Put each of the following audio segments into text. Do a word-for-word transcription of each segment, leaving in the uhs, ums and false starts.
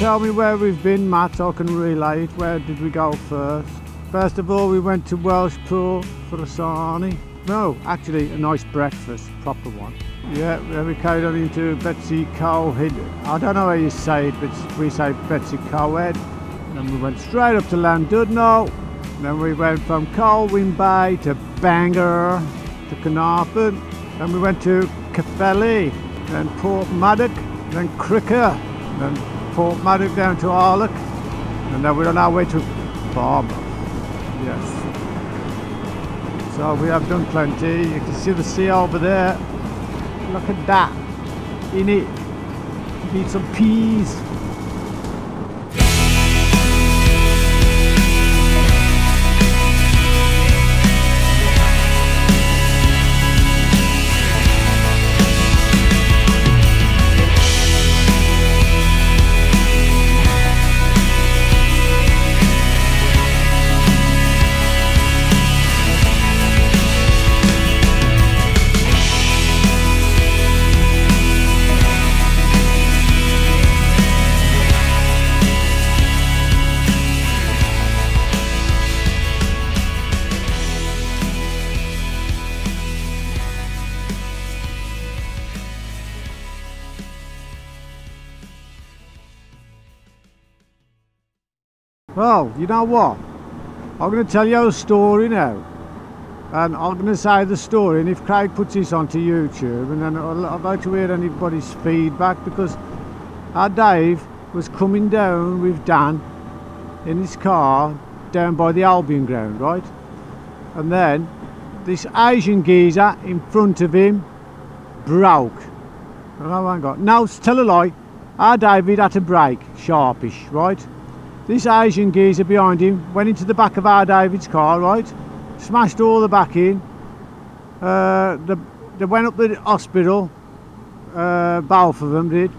Tell me where we've been, Matt, I can relate. Where did we go first? First of all, we went to Welshpool for a sarnie. No, actually a nice breakfast, proper one. Yeah, then we carried on into Betsy Coed. I don't know how you say it, but we say Betsy Coed. Then we went straight up to Llandudno. Then we went from Colwyn Bay to Bangor to Carnarfon. Then we went to Caerphilly, then Porthmadog, then Criccieth, then Porthmadog down to Harlech, and then we're on our way to Barmouth. Yes. So we have done plenty. You can see the sea over there. Look at that. In it. Need some peas. Well, you know what? I'm going to tell you a story now, and I'm going to say the story, and if Craig puts this onto YouTube, and then I'd like to hear anybody's feedback, because our Dave was coming down with Dan in his car down by the Albion ground, right? And then this Asian geezer in front of him broke. And I went, no, tell a lie, our David had to brake sharpish, right? This Asian geezer behind him went into the back of our David's car, right? Smashed all the back in. Uh, they, they went up to the hospital, uh, both of them did,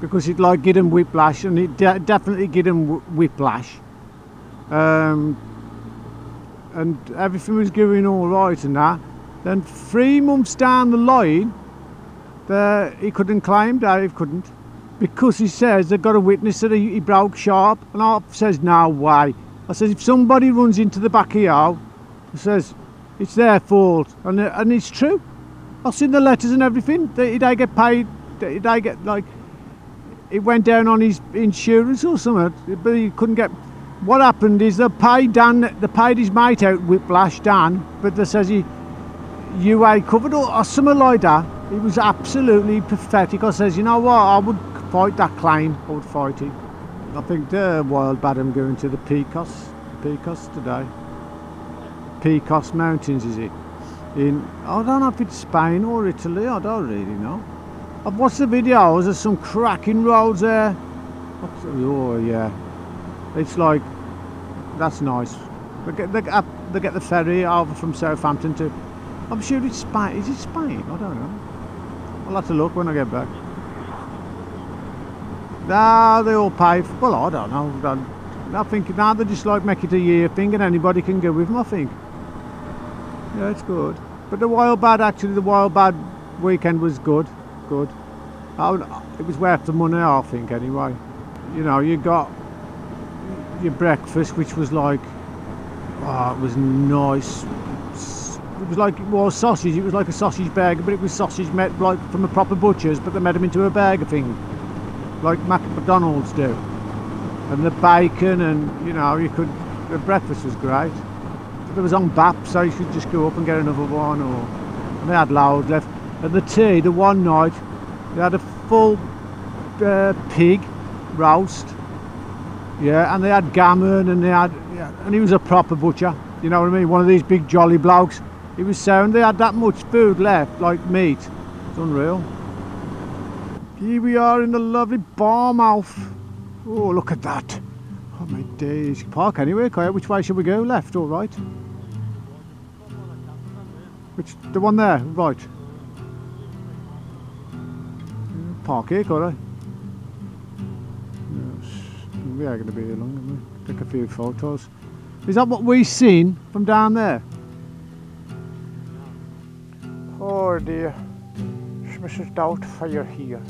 because it like give them whiplash, and it de definitely give them whiplash. Um, and everything was going all right and that. Then three months down the line, the, he couldn't claim, Dave couldn't. Because he says they've got a witness that he, he broke sharp, and I says no way. I says if somebody runs into the back of you, I says it's their fault, and and it's true. I've seen the letters and everything. Did they, they get paid? Did they get like? It went down on his insurance or something, but he couldn't get. What happened is they paid Dan, they paid his mate out whiplash Dan, but they says he U A covered or, or something like that. It was absolutely pathetic. I says you know what, I would fight that claim, I would fight it. I think they're wild bad I'm going to the Picos, Picos today. Picos Mountains is it? In, I don't know if it's Spain or Italy, I don't really know. I've watched the videos, there's some cracking roads there. Oh yeah, it's like, that's nice. They get, they get, they get the ferry over from Southampton to, I'm sure it's Spain, is it Spain? I don't know. I'll have to look when I get back. Nah, they all pay for, well I don't know, I think now they just like make it a year thing and anybody can go with them I think. Yeah, it's good. But the wild bad, actually the wild bad weekend was good, good. I would, it was worth the money I think anyway. You know, you got your breakfast which was like, oh it was nice. It was like, well sausage, it was like a sausage burger, but it was sausage made like from a proper butcher's, but they made them into a burger thing. Like McDonald's do, and the bacon, and you know you could. The breakfast was great. It was on B A P, so you should just go up and get another one, or and they had loads left. And the tea, the one night they had a full uh, pig roast, yeah, and they had gammon, and they had, yeah, and he was a proper butcher. You know what I mean? One of these big jolly blokes. He was sound. They had that much food left, like meat. It's unreal. Here we are in the lovely Barmouth. Oh, look at that. Oh my days. Park anywhere, Coyote. Which way should we go? Left or right? Which, the one there? Right. Park here, Coyote. We are going to be here long, aren't we? Take a few photos. Is that what we've seen from down there? Oh dear. Missus Doubtfire here.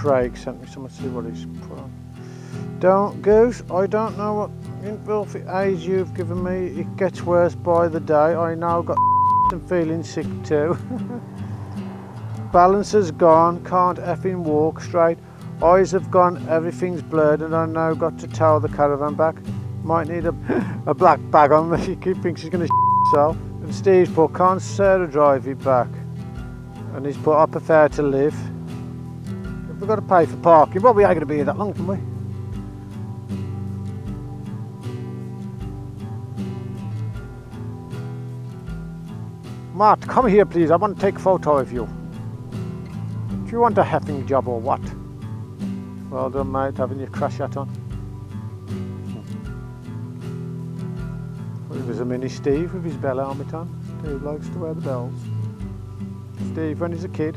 Craig sent me something to see what he's put on. Don't Goose, I don't know what filthy age you've given me. It gets worse by the day. I now got and feeling sick too. Balance is gone, can't effing walk straight. Eyes have gone, everything's blurred, and I now got to tow the caravan back. Might need a, a black bag on me. He thinks he's gonna so. And Steve's put, can't Sarah drive you back? And he's put, I prefer to live. We've got to pay for parking. Well, we ain't gonna be here that long, can we? Matt, come here please, I want to take a photo of you. Do you want a heffing job or what? Well done mate, having your crash hat on. Well, it was a mini Steve with his bell helmet on. Steve likes to wear the bells. Steve when he's a kid.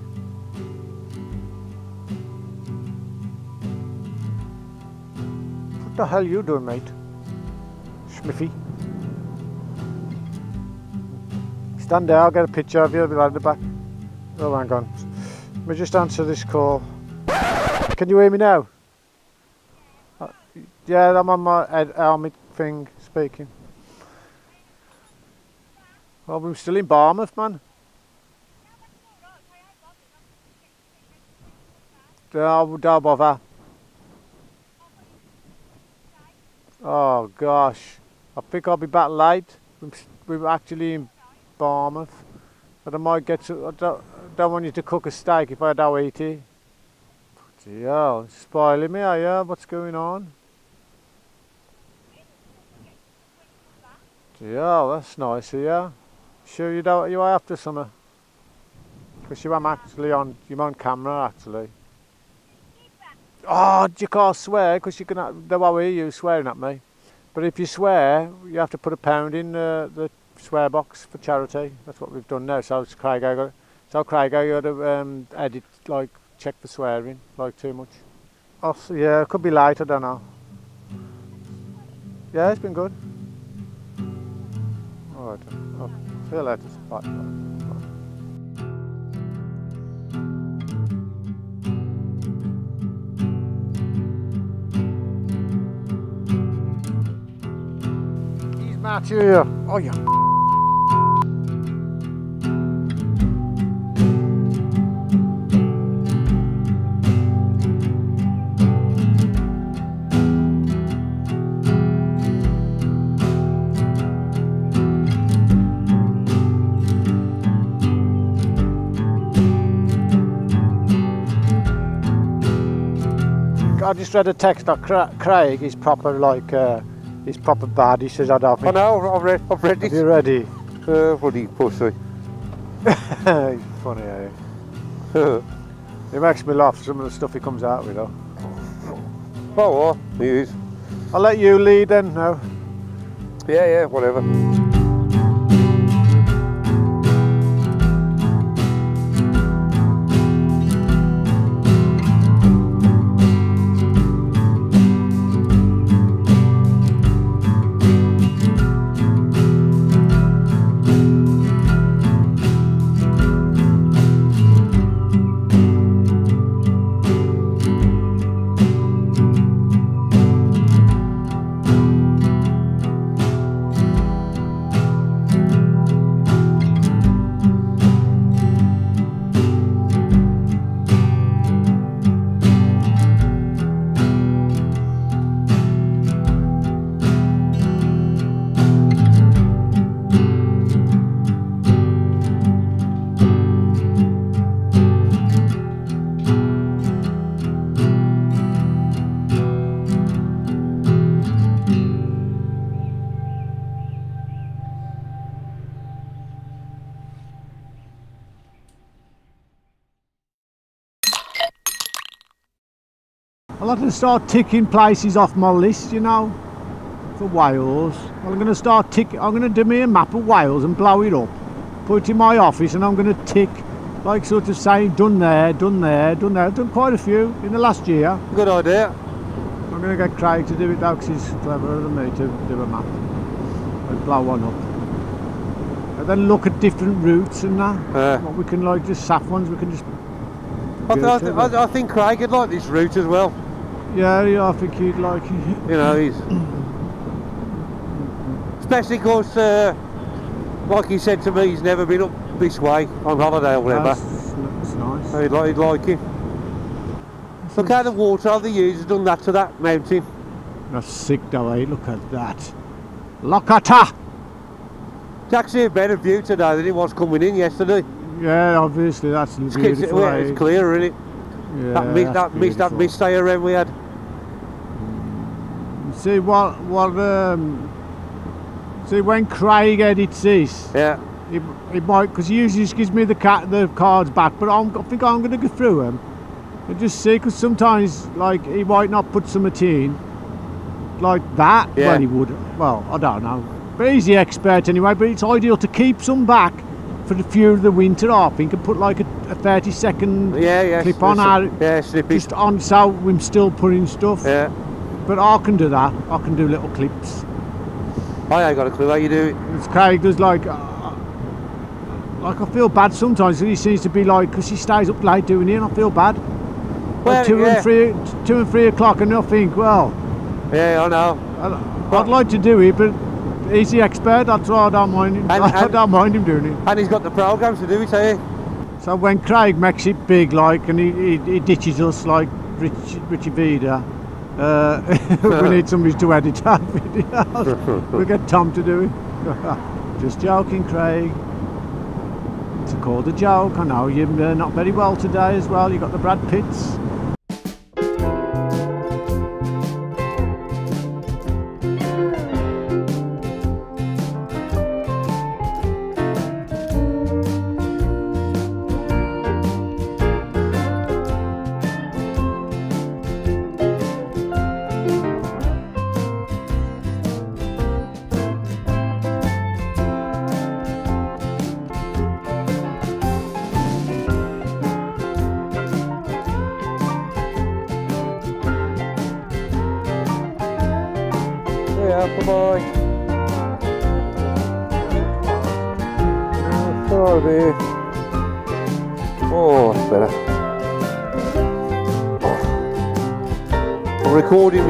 What the hell you doing mate? Smiffy. Stand there, I'll get a picture of you, I'll be right in the back. Oh, hang on. Let me just answer this call. Can you hear me now? Uh, yeah, I'm on my helmet thing, speaking. Well, we're still in Barmouth, man. Don't bother. Oh, gosh. I think I'll be back late. We're actually in Barmouth, but I might get to. I don't, I don't want you to cook a steak if I don't eat it. Bloody hell, spoiling me, are you? What's going on? Bloody hell, that's nice of you. Sure you don't, you are after summer? Because you am actually on, you're on camera actually. Oh, you can't swear because you can, they won't hear you swearing at me. But if you swear, you have to put a pound in uh, the swear box for charity. That's what we've done now. So it's Craig, I got so Craig, I got to um, edit, like check for swearing, like too much. Oh yeah, it could be light. I don't know. Yeah, it's been good. All right. Oh, see you later. Bye. Bye. Matt here. Oh yeah. I just read a text that Craig is proper like uh, he's proper bad, he says I don't think... I know, I've read, I've read it. Have you read it? Uh, bloody pussy. He's funny, eh? He makes me laugh, some of the stuff he comes out with, though. Oh, well, he is. I'll let you lead then, now. Yeah, yeah, whatever. I'm going to start ticking places off my list, you know, for Wales. I'm going to start ticking, I'm going to do me a map of Wales and blow it up, put it in my office, and I'm going to tick, like sort of saying, done there, done there, done there. I've done quite a few in the last year. Good idea. I'm going to get Craig to do it though, because he's cleverer than me to do a map and blow one up. And then look at different routes and that, uh, what we can like, just sap ones, we can just I, th I, th I, th I think Craig would like this route as well. Yeah, I think he'd like it. You know, he's especially because, uh, like he said to me, he's never been up this way on holiday or whatever. That's, that's nice. So he'd like, he'd like it. That's look nice. How the water the years has done that to that mountain. That's sick though, eh? Look at that. Look at that! It's actually a better view today than it was coming in yesterday. Yeah, obviously that's it's beautiful. Clear, eh? It's clear, isn't it? Yeah, that mist, that mist, that mist around we had. See what, what, um, see when Craig edits this. Yeah. He, he might, because he usually just gives me the cat, the cards back, but I'm, I think I'm going to go through them and just see, because sometimes like he might not put some at in like that. Yeah. Well, he would. Well, I don't know. But he's the expert anyway, but it's ideal to keep some back for the few of the winter harping and put like a, a thirty second yeah, yeah, clip on our, yeah, just on so we're still putting stuff. Yeah. But I can do that, I can do little clips. I ain't got a clue how you do it. It's Craig does like, uh, like I feel bad sometimes because he seems to be like, because he stays up late doing it and I feel bad. Well, like two, yeah. and three, two and three o'clock and I think, well. Yeah, I know. I'd, I'd like to do it, but he's the expert, that's why I don't mind him. And, and, I don't mind him doing it. And he's got the programmes to do it, eh? So when Craig makes it big, like, and he, he, he ditches us like Rich, Richie Vida, uh, we need somebody to edit our videos. We'll get Tom to do it. Just joking, Craig. It's called a joke. I know you're not very well today as well. You've got the Brad Pitts.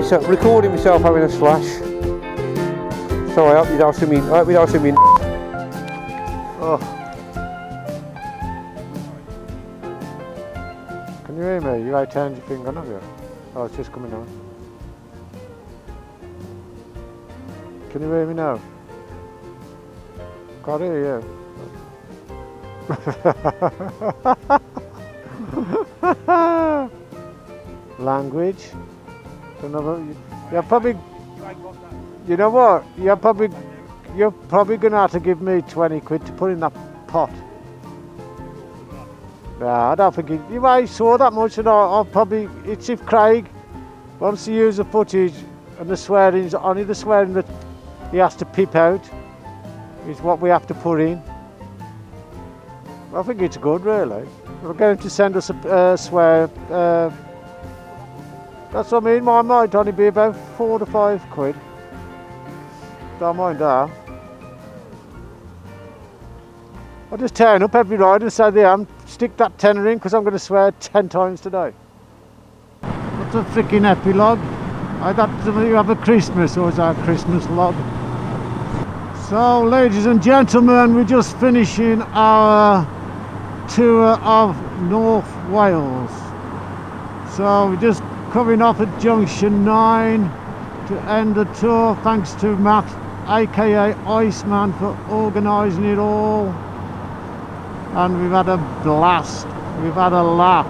So, recording myself having a slash, so I hope you don't see me. I hope you don't see me. Oh. Can you hear me? You right turned your finger, have you? Oh, it's just coming on. Can you hear me now? Can't hear you. Language. Another, you, you're probably, you know what? You're probably, you're probably gonna have to give me twenty quid to put in that pot. Nah, I don't think he, you might saw that much, and I'll, I'll probably. It's if Craig wants to use the footage and the swearing's only the swearing that he has to pip out is what we have to put in. I think it's good, really. We're going to send us a uh, swear. Uh, That's what I mean, mine might only be about four to five quid. Don't mind that. I just turn up every ride and say there I'm stick that tenner in because I'm going to swear ten times today. What's a freaking epilogue? I thought you have a Christmas, or is that a Christmas log? So ladies and gentlemen, we're just finishing our tour of North Wales. So we just coming off at junction nine to end the tour. Thanks to Matt, aka Iceman, for organising it all, and we've had a blast, we've had a laugh,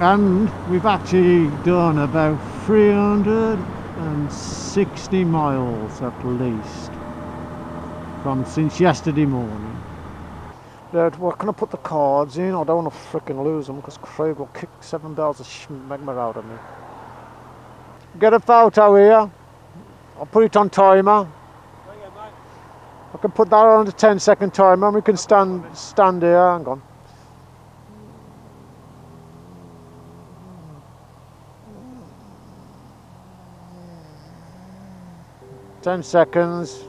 and we've actually done about three hundred sixty miles at least from since yesterday morning. Now, well, can I put the cards in? I don't want to frickin' lose them because Craig will kick seven bells of schmegma out of me. Get a photo here. I'll put it on timer. I can put that on the ten second timer and we can stand stand here. Hang on. ten seconds.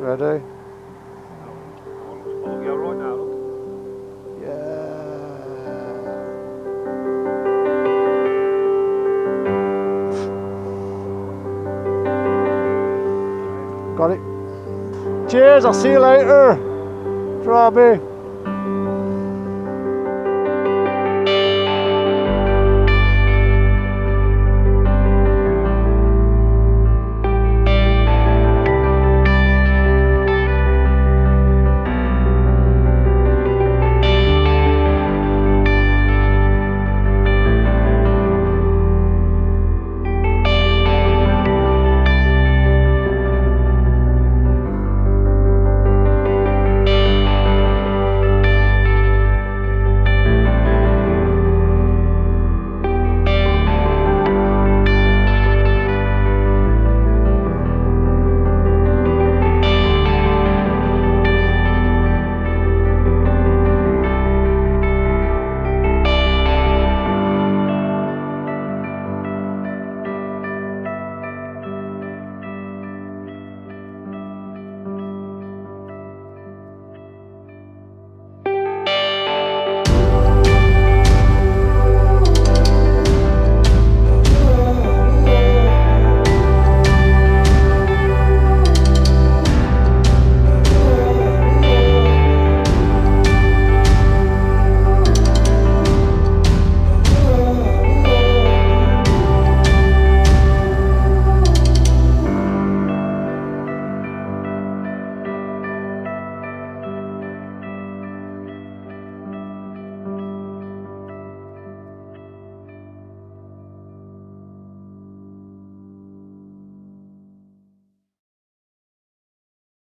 Ready? Yeah. Cheers, I'll see you later. Robbie.